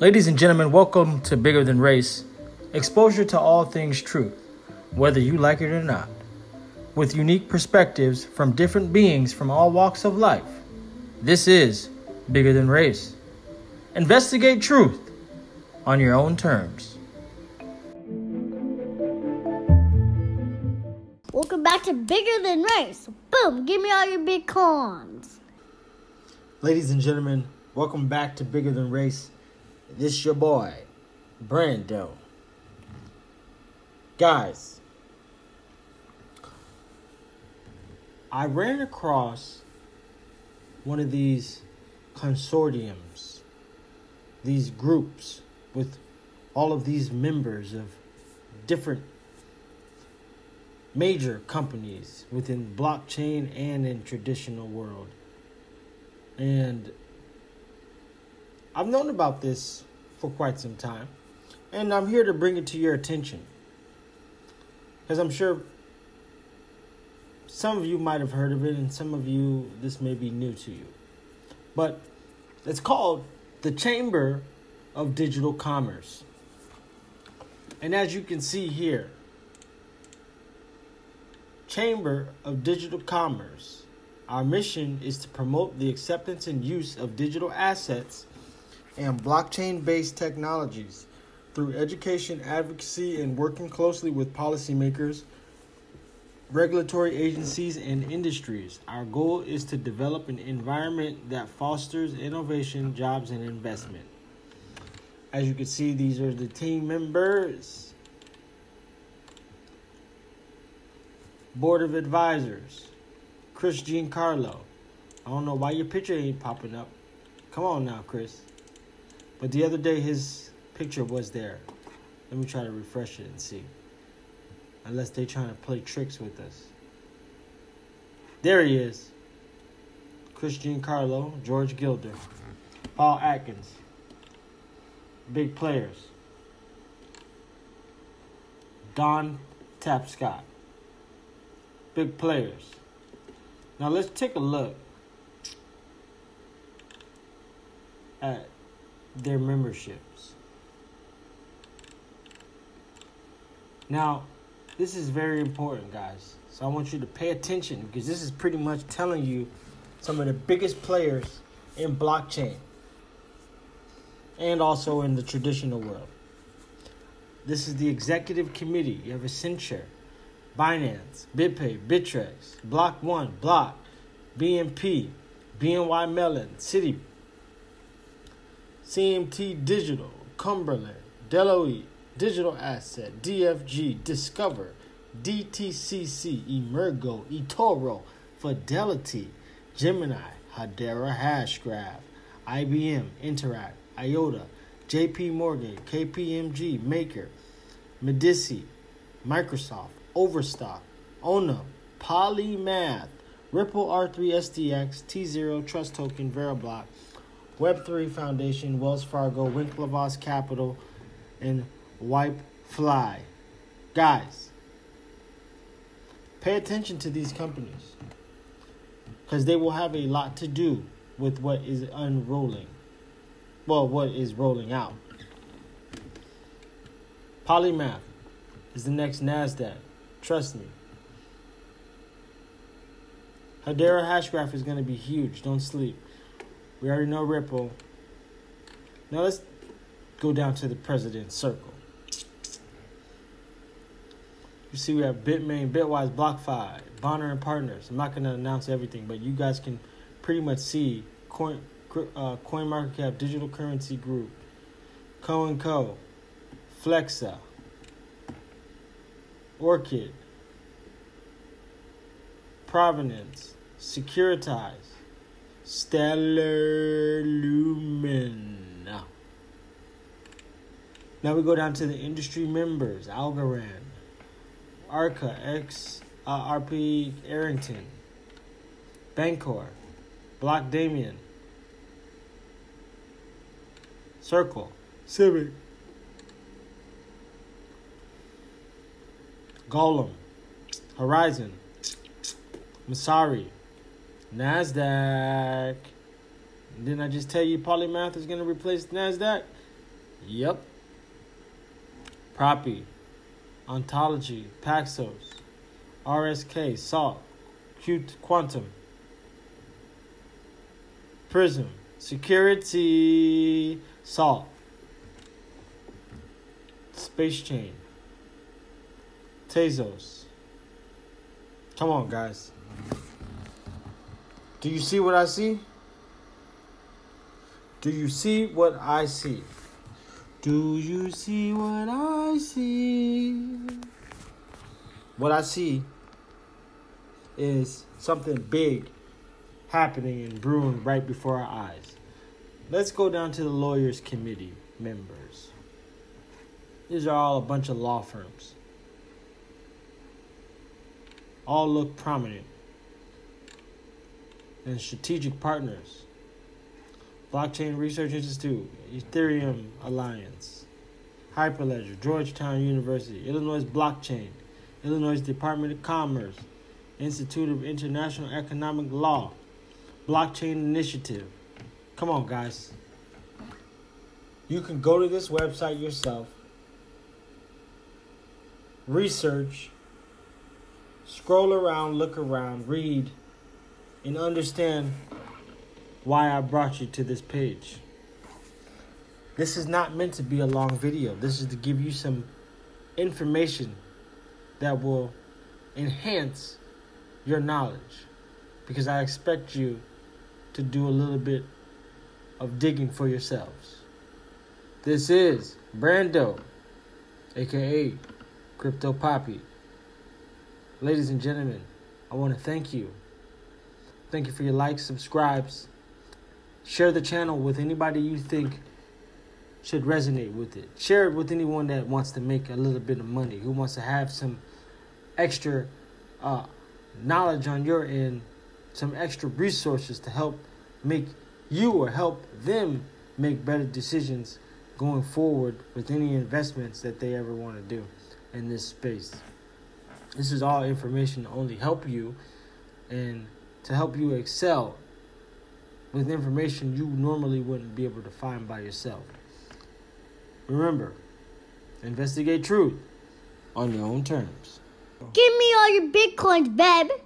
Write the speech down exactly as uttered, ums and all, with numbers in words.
Ladies and gentlemen, welcome to Bigger Than Race, exposure to all things true, whether you like it or not, with unique perspectives from different beings from all walks of life. This is Bigger Than Race. Investigate truth on your own terms. Welcome back to Bigger Than Race. Boom, give me all your big cons. Ladies and gentlemen, welcome back to Bigger Than Race. This is your boy, Brando. Guys, I ran across one of these consortiums, these groups with all of these members of different major companies within blockchain and in traditional world. And I've known about this for quite some time, and I'm here to bring it to your attention, because I'm sure some of you might have heard of it, and some of you, this may be new to you. But it's called the Chamber of Digital Commerce. And as you can see here, Chamber of Digital Commerce, our mission is to promote the acceptance and use of digital assets and blockchain-based technologies through education, advocacy, and working closely with policymakers, regulatory agencies, and industries. Our goal is to develop an environment that fosters innovation, jobs, and investment. As you can see, these are the team members. Board of Advisors, Chris Giancarlo. I don't know why your picture ain't popping up. Come on now, Chris. But the other day, his picture was there. Let me try to refresh it and see. Unless they're trying to play tricks with us. There he is. Chris Giancarlo, George Gilder, Paul Atkins. Big players. Don Tapscott. Big players. Now let's take a look at their memberships. Now, this is very important, guys. So I want you to pay attention, because this is pretty much telling you some of the biggest players in blockchain and also in the traditional world. This is the executive committee. You have Accenture, Binance, BitPay, Bitrex, Block.one, Block, B N P, B N Y Mellon, City, C M T Digital, Cumberland, Deloitte, Digital Asset, D F G, Discover, D T C C, Emergo, Etoro, Fidelity, Gemini, Hedera Hashgraph, I B M, Interact, Iota, J P Morgan, K P M G, Maker, Medici, Microsoft, Overstock, Ona, PolyMath, Ripple R three S D X, T zero, Trust Token, Veriblock, Web three Foundation, Wells Fargo, Winklevoss Capital, and Wipe Fly. Guys, pay attention to these companies, because they will have a lot to do with what is unrolling. Well, what is rolling out. PolyMath is the next NASDAQ. Trust me. Hedera Hashgraph is going to be huge. Don't sleep. We already know Ripple. Now let's go down to the president's circle. You see we have Bitmain, Bitwise, BlockFi, Bonner and Partners. I'm not going to announce everything, but you guys can pretty much see Coin, uh, CoinMarketCap, Digital Currency Group, Co and Co, Flexa, Orchid, Provenance, Securitize, Stellar Lumina. Now we go down to the industry members. Algorand, Arca, X, uh, R P Arrington, Bancor, Block Damien, Circle, Civic, Golem, Horizon, Masari, NASDAQ. Didn't I just tell you PolyMath is going to replace NASDAQ? Yep. Proppy, Ontology, Paxos, R S K, Salt, Qt, Quantum, Prism, Security, Salt, Space Chain, Tezos. Come on, guys. Do you see what I see? Do you see what I see? Do you see what I see? What I see is something big happening and brewing right before our eyes. Let's go down to the lawyers committee members. These are all a bunch of law firms. All look prominent and strategic partners. Blockchain Research Institute, Ethereum Alliance, Hyperledger, Georgetown University, Illinois Blockchain, Illinois Department of Commerce, Institute of International Economic Law, Blockchain Initiative. Come on, guys. You can go to this website yourself, research, scroll around, look around, read, and understand why I brought you to this page. This is not meant to be a long video. This is to give you some information that will enhance your knowledge, because I expect you to do a little bit of digging for yourselves. This is Brando, aka Crypto Poppy. Ladies and gentlemen, I want to thank you. Thank you for your likes, subscribes. Share the channel with anybody you think should resonate with it. Share it with anyone that wants to make a little bit of money, who wants to have some extra uh, knowledge on your end, some extra resources to help make you or help them make better decisions going forward with any investments that they ever want to do in this space. This is all information to only help you and to help you excel with information you normally wouldn't be able to find by yourself. Remember, investigate truth on your own terms. Give me all your bitcoins, babe.